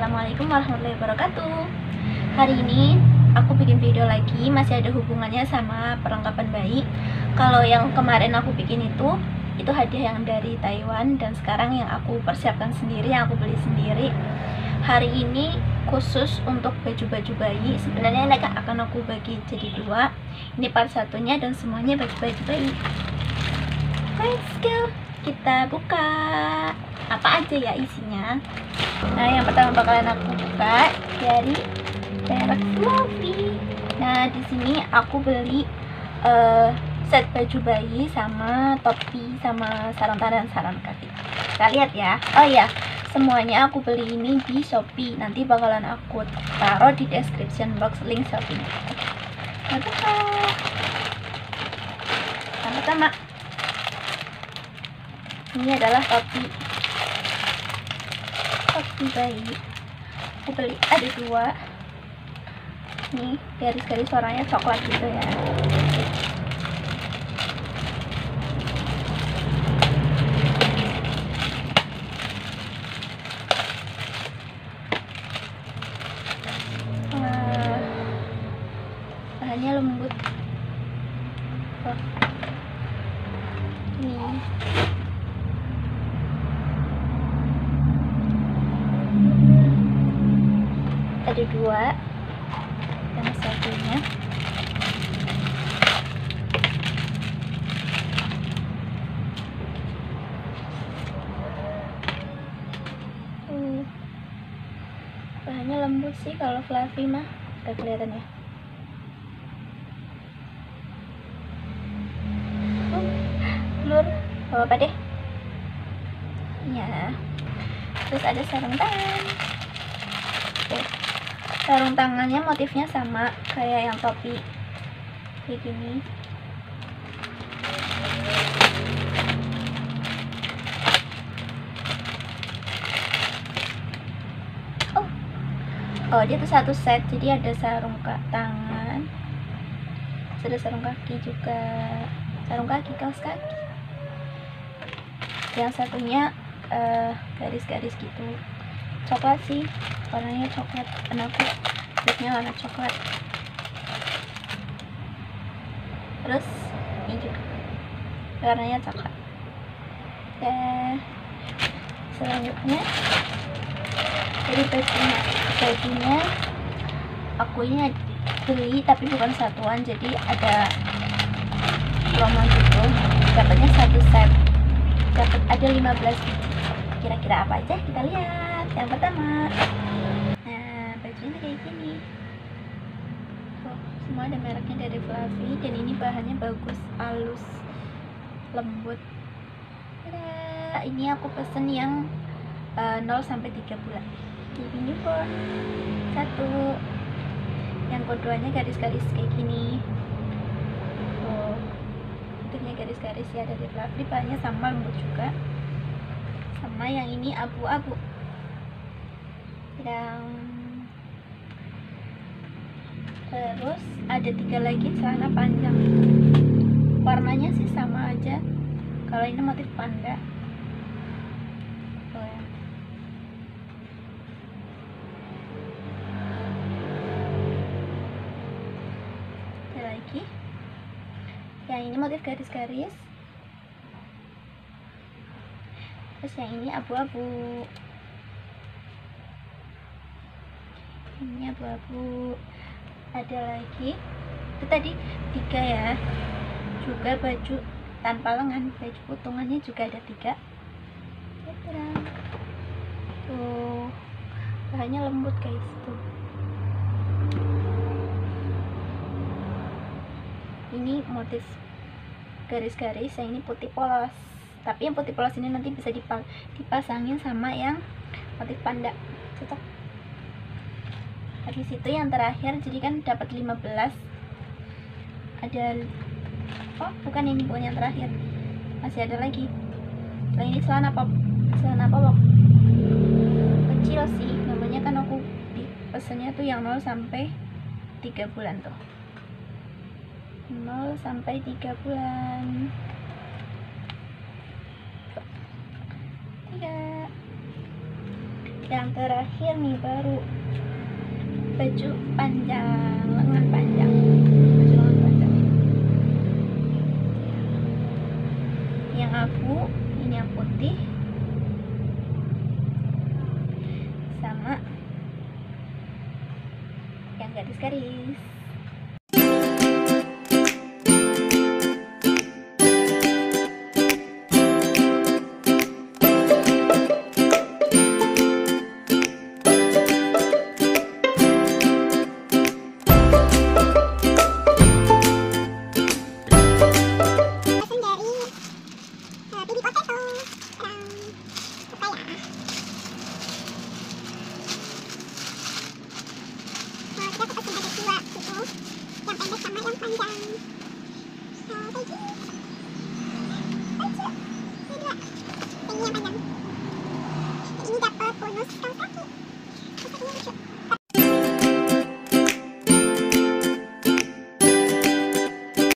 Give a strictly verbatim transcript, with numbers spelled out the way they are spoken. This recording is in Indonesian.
Assalamualaikum warahmatullahi wabarakatuh. Hari ini aku bikin video lagi, masih ada hubungannya sama perlengkapan bayi. Kalau yang kemarin aku bikin itu itu hadiah yang dari Taiwan, dan sekarang yang aku persiapkan sendiri, yang aku beli sendiri. Hari ini khusus untuk baju-baju bayi. Sebenarnya ini akan aku bagi jadi dua. Ini part satunya dan semuanya baju-baju bayi. Let's go, kita buka apa aja ya isinya. Nah, yang pertama bakalan aku buka dari merek Fluffy. Nah, di sini aku beli uh, set baju bayi sama topi sama sarung tangan dan sarung kaki. Kita lihat ya. Oh ya, semuanya aku beli ini di Shopee. Nanti bakalan aku taruh di description box link Shopee. Pertama-tama ini adalah topi topi bayi. Aku beli ada dua. Nih, garis-garis warnanya coklat gitu ya. Bahannya lembut. Oh. Ini ada dua, dan satunya hmm. Bahannya lembut sih. Kalau Fluffy mah gak kelihatan ya. Gak apa-apa deh ya. Terus ada sarung tangan. Oke. Sarung tangannya motifnya sama kayak yang topi, kayak gini. Oh, oh dia tuh satu set, jadi ada sarung tangan, terus ada sarung kaki juga, sarung kaki, kaos kaki. Yang satunya garis-garis uh, gitu, coklat sih, warnanya coklat, anakku tipnya warna coklat. Terus ini juga warnanya coklat. Dan selanjutnya dari bajunya, bajunya aku ini beli tapi bukan satuan, jadi ada promo gitu, dapatnya satu set. Dapat ada lima belas biji. Kira-kira apa aja kita lihat. Yang pertama, nah bajunya kayak gini. Oh, semua ada mereknya dari Fluffy, dan ini bahannya bagus, halus, lembut. Tada! Ini aku pesen yang uh, nol sampai tiga bulan. Jadi ini pun satu. Yang keduanya garis-garis kayak gini. Tuh. Garis-garis ya dari Fluffy, bahannya sama, lembut juga. Sama yang ini abu-abu. Yang terus ada tiga lagi celana panjang. Warnanya sih sama aja. Kalau ini motif panda. Tuh ya. Ada lagi. Yang ini motif garis-garis. Terus yang ini abu-abu. Ini abu-abu. Ada lagi. Itu tadi tiga ya. Juga baju tanpa lengan, baju potongannya juga ada tiga. Tuh. Bahannya lembut guys tuh. Ini motif garis-garis, yang ini putih polos, tapi yang putih polos ini nanti bisa dipasangin sama yang motif panda, cocok. Habis itu yang terakhir, jadi kan dapat lima belas. Ada, oh bukan, ini bukan yang terakhir, masih ada lagi. Nah, ini celana pop, celana popok kecil sih namanya, kan aku pesennya tuh yang nol sampai tiga bulan tuh. nol sampai tiga bulan. tiga. yang terakhir nih baru baju panjang, lengan panjang, baju lengan panjang yang abu, ini yang putih sama yang garis-garis. Yang pendek sama yang panjang.